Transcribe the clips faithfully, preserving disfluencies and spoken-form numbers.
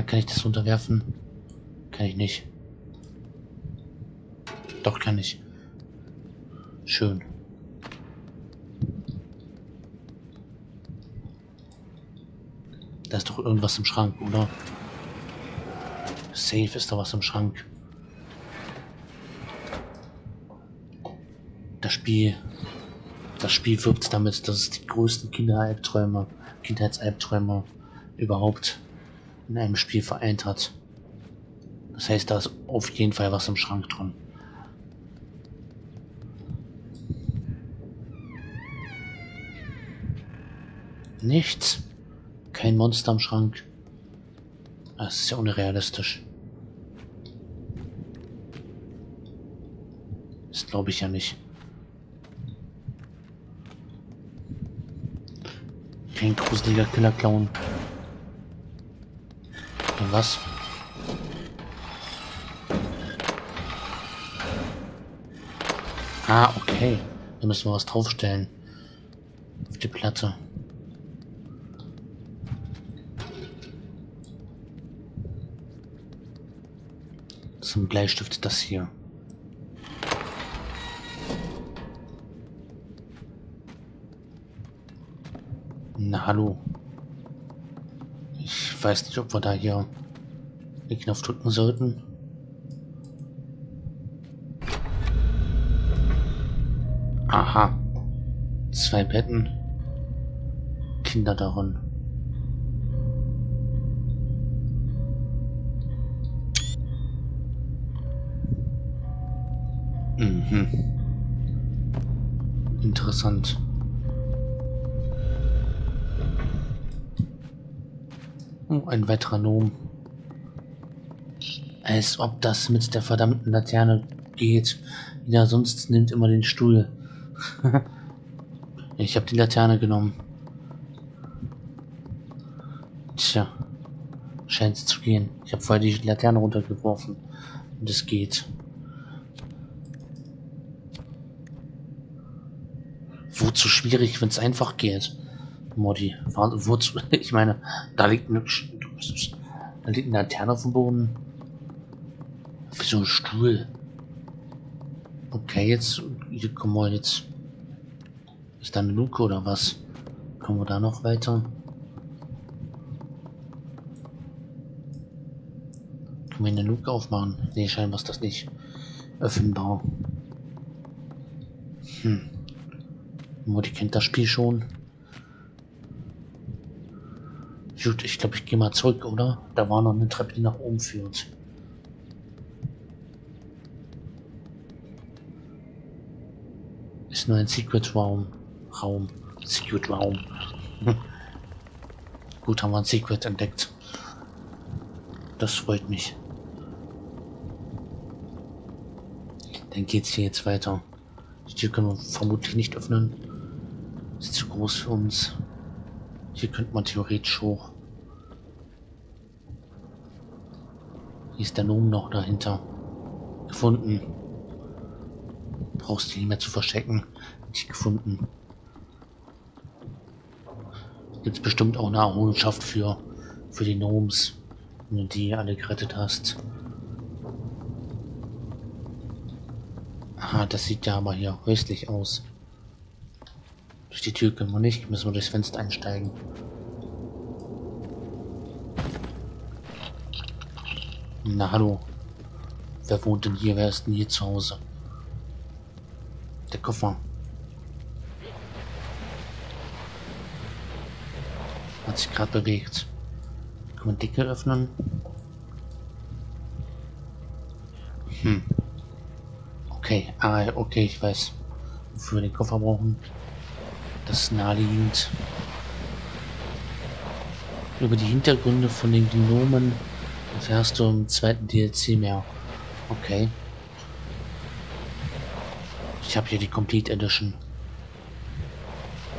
Ah, kann ich das runterwerfen? Kann ich nicht. Doch, kann ich. Schön. Da ist doch irgendwas im Schrank, oder? Safe ist da was im Schrank. Das Spiel... Das Spiel wirbt damit, dass es die größten Kinderalbträume, Kindheitsalbträume überhaupt in einem Spiel vereint hat. Das heißt, da ist auf jeden Fall was im Schrank drin. Nichts. Kein Monster im Schrank. Das ist ja unrealistisch. Das glaube ich ja nicht. Kein gruseliger Killer-Clown. Und was? Ah, okay. Da müssen wir was draufstellen. Auf die Platte. Zum Bleistift das hier. Na hallo. Ich weiß nicht, ob wir da hier den Knopf drücken sollten. Aha. Zwei Betten. Kinder darin. Mhm. Interessant. Oh, ein weiterer Nom. Als ob das mit der verdammten Laterne geht. Ja, sonst nimmt immer den Stuhl. Ich habe die Laterne genommen. Tja. Scheint es zu gehen. Ich habe vorher die Laterne runtergeworfen. Und es geht. Wozu schwierig, wenn es einfach geht? Mordi, wozu? Ich meine, da liegt eine, da liegt eine Laterne auf dem Boden. Wie so ein Stuhl. Okay, jetzt, hier, komm mal, jetzt. Ist da eine Luke oder was? Kommen wir da noch weiter? Können wir eine Luke aufmachen? Ne, scheinbar ist das nicht öffnenbar. Hm. Mordi kennt das Spiel schon. Gut, ich glaube, ich gehe mal zurück, oder? Da war noch eine Treppe, die nach oben führt. Ist nur ein Secret Raum. Raum. Secret Raum. Gut, haben wir ein Secret entdeckt. Das freut mich. Dann geht's hier jetzt weiter. Die Tür können wir vermutlich nicht öffnen. Ist zu groß für uns. Hier könnte man theoretisch hoch. Hier ist der Nomen noch dahinter. Gefunden. Brauchst du nicht mehr zu verstecken. Nicht gefunden. Gibt es bestimmt auch eine Errungenschaft für, für die Nomes, wenn du die alle gerettet hast. Aha, das sieht ja aber hier häuslich aus. Durch die Tür können wir nicht, müssen wir durchs Fenster einsteigen. Na hallo. Wer wohnt denn hier? Wer ist denn hier zu Hause? Der Koffer. Hat sich gerade bewegt. Kann man Deckel öffnen? Hm. Okay, ah, okay, ich weiß, wofür wir den Koffer brauchen. Das ist naheliegend. Über die Hintergründe von den Gnomen erfährst du im zweiten D L C mehr. Okay. Ich habe hier die Complete Edition.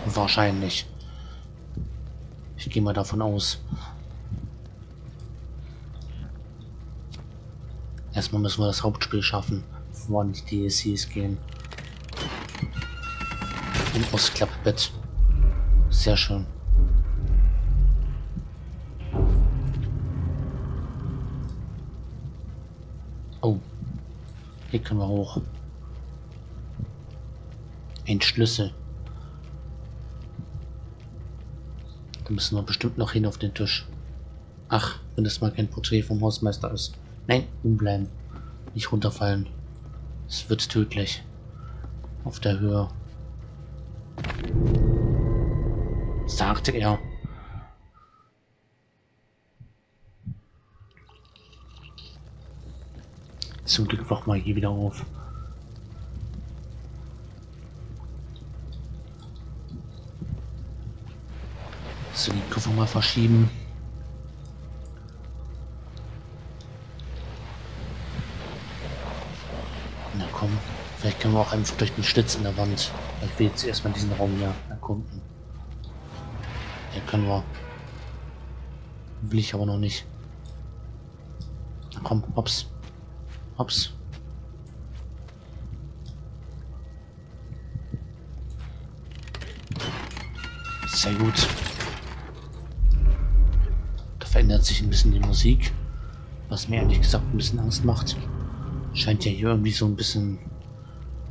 Wahrscheinlich. Ich gehe mal davon aus. Erstmal müssen wir das Hauptspiel schaffen, bevor wir in die D L Cs gehen. Im Ausklappbett. Sehr schön. Hier können wir hoch. Ein Schlüssel. Da müssen wir bestimmt noch hin auf den Tisch. Ach, wenn das mal kein Porträt vom Hausmeister ist. Nein, oben bleiben. Nicht runterfallen. Es wird tödlich. Auf der Höhe. Sagte er. Zum Glück wach mal hier wieder auf. So, den Koffer mal verschieben. Na komm, vielleicht können wir auch einfach durch den Schlitz in der Wand. Ich will jetzt erstmal diesen Raum hier erkunden. Hier können wir. Will ich aber noch nicht. Na komm, hops. Hops. Sehr gut. Da verändert sich ein bisschen die Musik, was mir ehrlich gesagt ein bisschen Angst macht. Scheint ja hier irgendwie so ein bisschen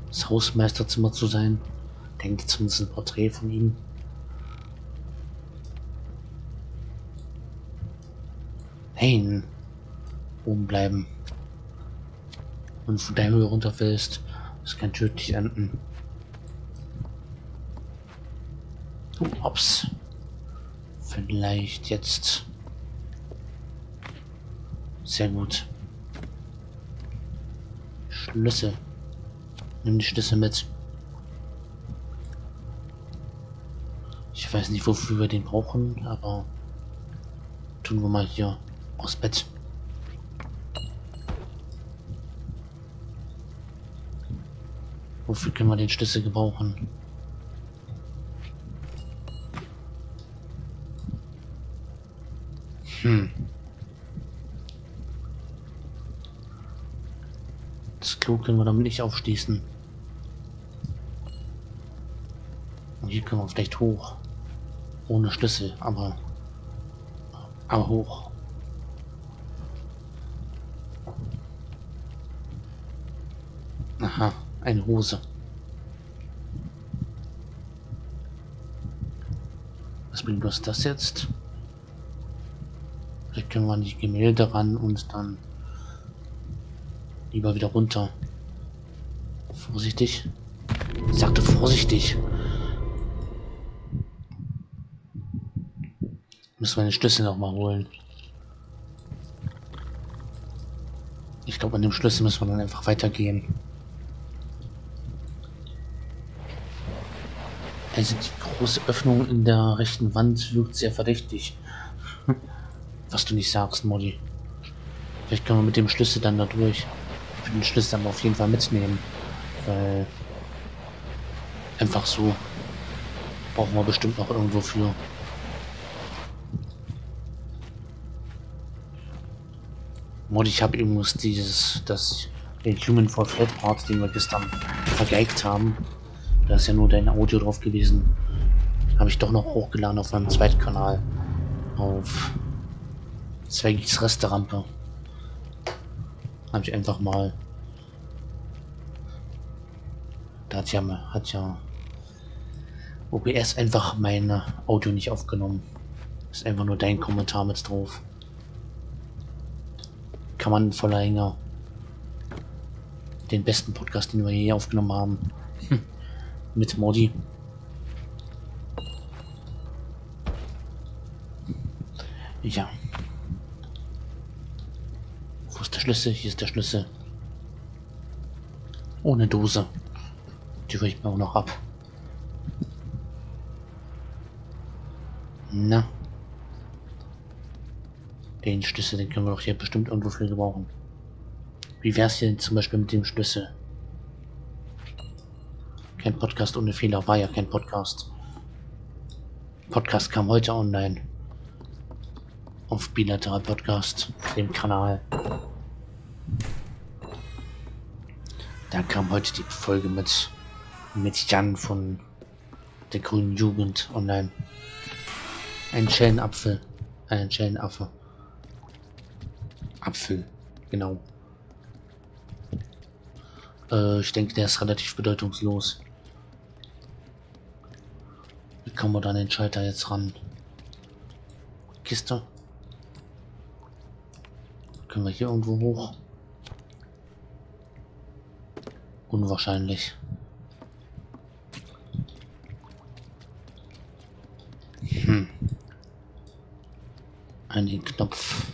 das Hausmeisterzimmer zu sein. Denke zumindest ein Porträt von ihm. Nein. Oben bleiben. Und von der Höhe runterfällst, das kann tödlich enden. Oh, ups. Vielleicht jetzt. Sehr gut. Schlüssel. Nimm die Schlüssel mit. Ich weiß nicht, wofür wir den brauchen, aber tun wir mal hier aus Bett. Wofür können wir den Schlüssel gebrauchen? Hm. Das Klo können wir damit nicht aufschließen. Und hier können wir vielleicht hoch. Ohne Schlüssel, aber... Aber hoch. Aha. Eine Hose. Was bringt uns das jetzt? Vielleicht können wir an die Gemälde ran und dann lieber wieder runter. Vorsichtig. Ich sagte vorsichtig. Müssen wir den Schlüssel nochmal holen. Ich glaube, an dem Schlüssel müssen wir dann einfach weitergehen. Also die große Öffnung in der rechten Wand wirkt sehr verdächtig. Was du nicht sagst, Modi. Vielleicht können wir mit dem Schlüssel dann da durch. Ich will den Schlüssel aber auf jeden Fall mitnehmen. Weil... Einfach so. Brauchen wir bestimmt noch irgendwo für. Modi, ich habe übrigens dieses... Das... Den Human for Flat Part, den wir gestern vergeigt haben. Da ist ja nur dein Audio drauf gewesen. Habe ich doch noch hochgeladen auf meinem zweiten Kanal. Auf Zweigis Resterampe. Habe ich einfach mal. Da hat ja, hat ja O B S einfach mein Audio nicht aufgenommen. Ist einfach nur dein Kommentar mit drauf. Kann man voller Hänger. Den besten Podcast, den wir je aufgenommen haben. Hm. Mit Modi. Ja. Wo ist der Schlüssel? Hier ist der Schlüssel. Ohne Dose. Die rühre ich mir auch noch ab. Na. Den Schlüssel, den können wir doch hier bestimmt irgendwo für gebrauchen. Wie wär's hier denn zum Beispiel mit dem Schlüssel? Kein Podcast ohne Fehler, war ja kein Podcast. Podcast kam heute online. Auf Bilateral Podcast, dem Kanal. Da kam heute die Folge mit, mit Jan von der grünen Jugend online. Ein Schellenapfel. Ein Schellenaffe. Apfel, genau. Äh, ich denke, der ist relativ bedeutungslos. Wie kommen wir dann den Schalter jetzt ran? Kiste. Können wir hier irgendwo hoch? Unwahrscheinlich. Hm. Einen Knopf.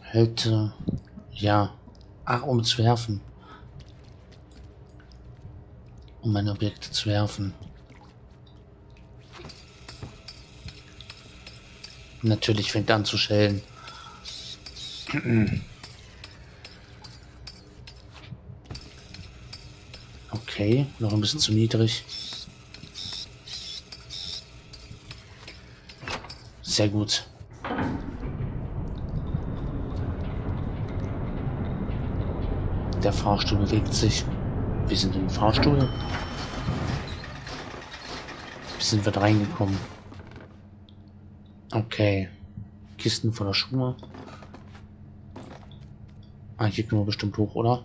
Hälte. Ja. Ach, um zu werfen. Um meine Objekte zu werfen. Natürlich fängt er an zu schellen. Okay, noch ein bisschen zu niedrig. Sehr gut. Der Fahrstuhl bewegt sich. Wir sind im Fahrstuhl. Wie sind wir da reingekommen? Okay. Kisten voller Schuhe. Ah, hier können wir bestimmt hoch, oder?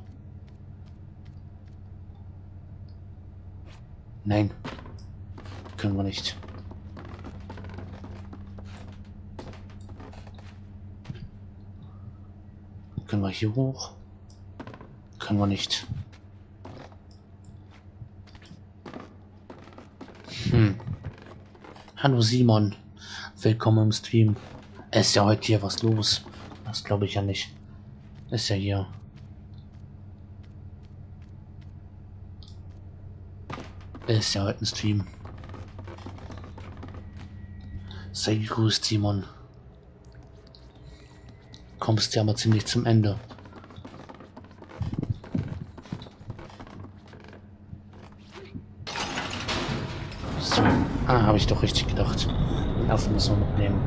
Nein. Können wir nicht. Können wir hier hoch? Können wir nicht. Hm. Hallo Simon. Willkommen im Stream. Es ist ja heute hier was los. Das glaube ich ja nicht. Ist ja hier. Ist ja heute ein Stream. Sei gegrüßt, Simon. Kommst ja aber ziemlich zum Ende. So. Ah, habe ich doch richtig gedacht. Affen müssen wir mitnehmen.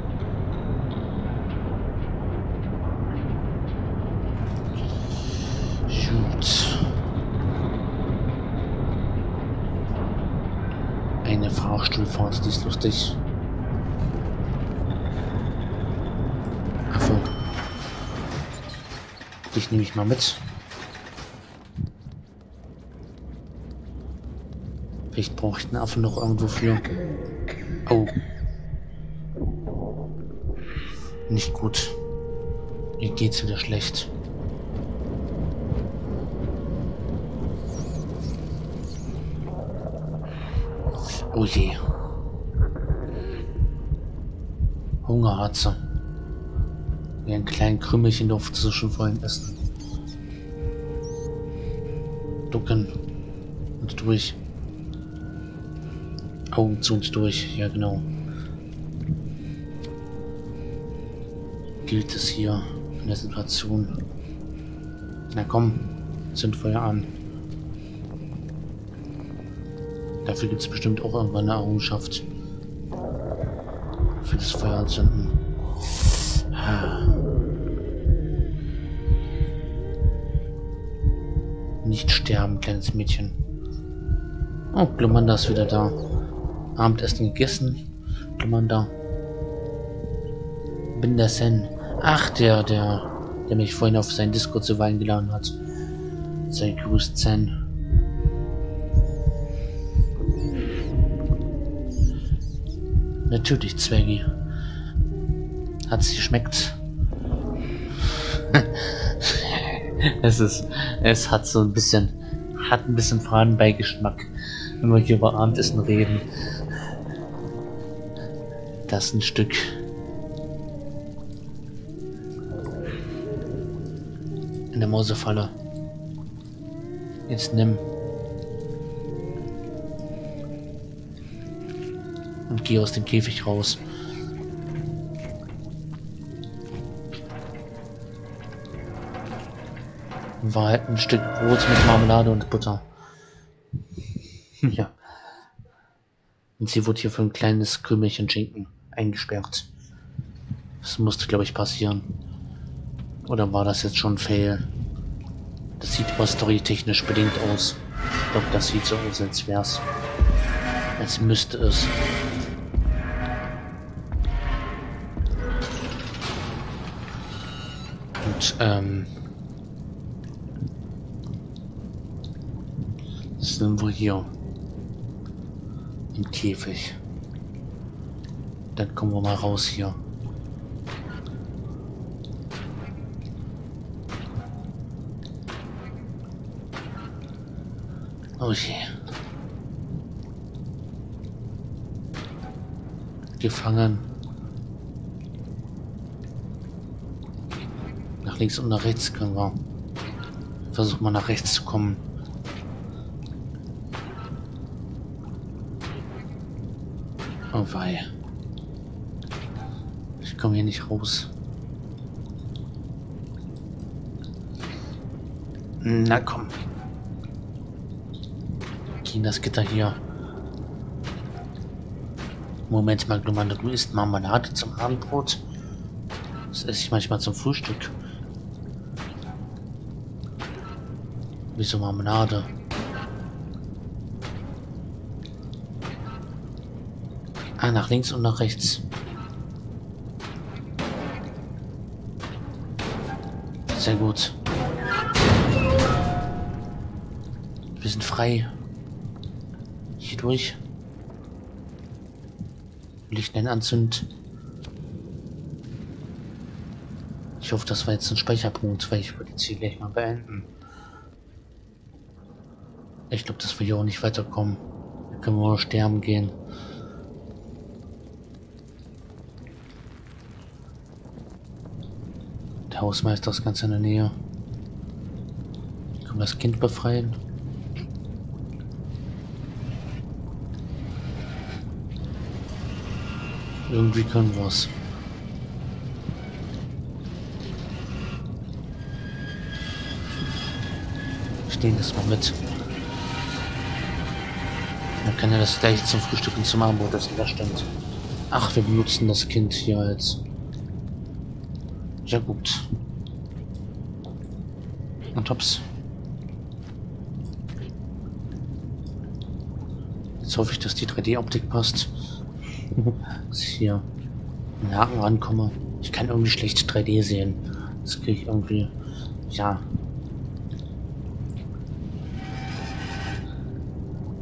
Gut. Eine Fahrstuhlfahrt, die ist lustig. Affe. Dich nehme ich mal mit. Vielleicht brauche ich den Affen noch irgendwo für. Oh. Nicht gut. Mir geht's wieder schlecht. Oh je. Hungerharze. Wie ein kleinen Krümelchen durfte sie schon vorhin essen. Ducken. Und durch. Augen zu und durch. Ja, genau. Gilt es hier in der Situation? Na komm, sind Feuer an. Dafür gibt es bestimmt auch irgendwann eine Errungenschaft. Für das Feuer anzünden. Nicht sterben, kleines Mädchen. Oh, Glumanda ist wieder da. Abendessen gegessen. Glumanda. Bin der Sen. Ach, der, der, der mich vorhin auf seinen Discord zu Wein geladen hat. Sei grüßt, Sen. Natürlich, Zweigi. Hat sie geschmeckt? es ist, es hat so ein bisschen, hat ein bisschen Fadenbeigeschmack, wenn wir hier über Abendessen reden. Das ist ein Stück. In der Mausefalle. Jetzt nimm. Und geh aus dem Käfig raus. War halt ein Stück Brot mit Marmelade und Butter. Ja. Und sie wurde hier für ein kleines Krümelchen Schinken eingesperrt. Das musste, glaube ich, passieren. Oder war das jetzt schon ein Fail? Das sieht aber storytechnisch bedingt aus. Ich glaube, das sieht so aus, als wär's. Als müsste es. Und ähm, das sind wir hier im Käfig. Dann kommen wir mal raus hier. Okay. Gefangen. Nach links und nach rechts können wir. Versuchen wir nach rechts zu kommen. Oh wei. Ich komme hier nicht raus. Na komm. Gegen das Gitter hier. Moment mal, Glumanda, du isst Marmelade zum Abendbrot. Das esse ich manchmal zum Frühstück. Wieso Marmelade? Ah, nach links und nach rechts. Sehr gut. Wir sind frei. Hier durch. Licht anzünden. Ich hoffe, das war jetzt ein Speicherpunkt, weil ich würde jetzt hier gleich mal beenden. Ich glaube, dass wir hier auch nicht weiterkommen. Da können wir nur sterben gehen. Der Hausmeister ist ganz in der Nähe. Können wir das Kind befreien? Irgendwie können wir es. Ich nehme das mal mit. Dann kann er das gleich zum Frühstück und zum Abendbrot essen, das stimmt. Ach, wir benutzen das Kind hier als. Ja gut. Und hops. Jetzt hoffe ich, dass die drei D-Optik passt. Dass ich hier einen Haken rankomme. Ich kann irgendwie schlecht drei D sehen. Das kriege ich irgendwie. Ja.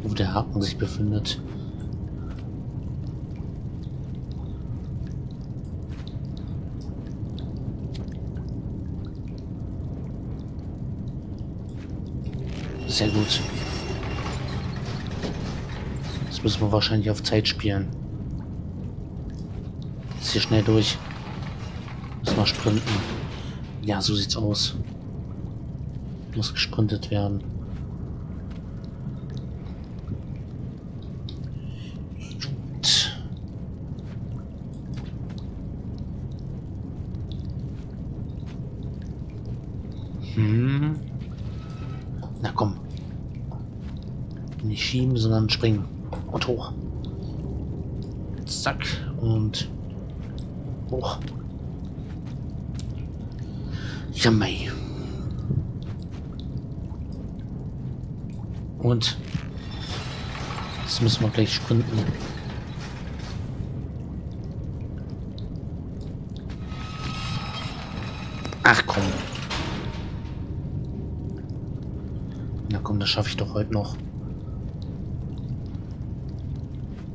Wo der Haken sich befindet. Sehr gut. Das müssen wir wahrscheinlich auf Zeit spielen. Hier schnell durch. Muss mal sprinten. Ja, so sieht's aus. Muss gesprintet werden. Gut. Hm. Na komm. Nicht schieben, sondern springen. Und hoch. Zack. Und hoch. Ja, mei. Und jetzt müssen wir gleich sprinten. Ach komm. Na komm, das schaffe ich doch heute noch.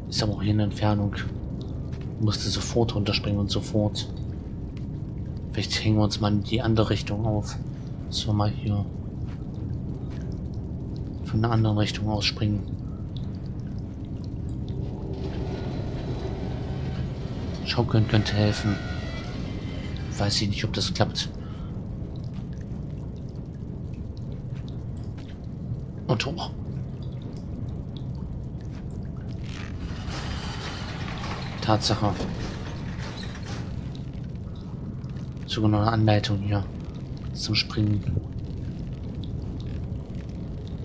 Ist aber auch hier in Entfernung. Musste sofort runterspringen und sofort. Vielleicht hängen wir uns mal in die andere Richtung auf. So mal hier. Von der anderen Richtung aus springen. Schaukeln könnte helfen. Weiß ich nicht, ob das klappt. Und hoch. Tatsache. Sogar noch eine Anleitung hier zum Springen.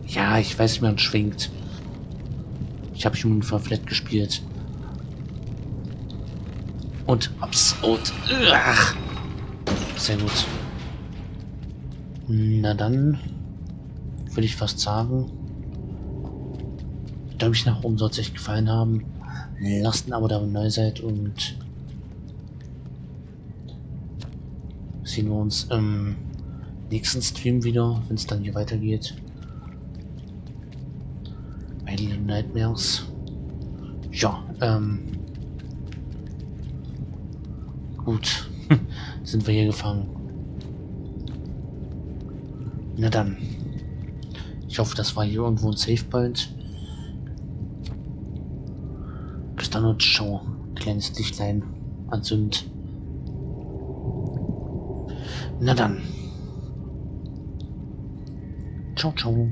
Ja, ich weiß, wie man schwingt. Ich habe schon verflat gespielt. Und ups und ach. Sehr gut. Na dann würde ich fast sagen, da mich nach oben soll es euch gefallen haben. Lasst ein Abo da, wenn ihr neu seid, und sehen wir uns im nächsten Stream wieder, wenn es dann hier weitergeht. Bei Little Nightmares. Ja, ähm... gut. Sind wir hier gefangen. Na dann. Ich hoffe, das war hier irgendwo ein Safe bald. Bis dann und ciao. Kleines Lichtlein anzünd. Na dann. Ciao, ciao.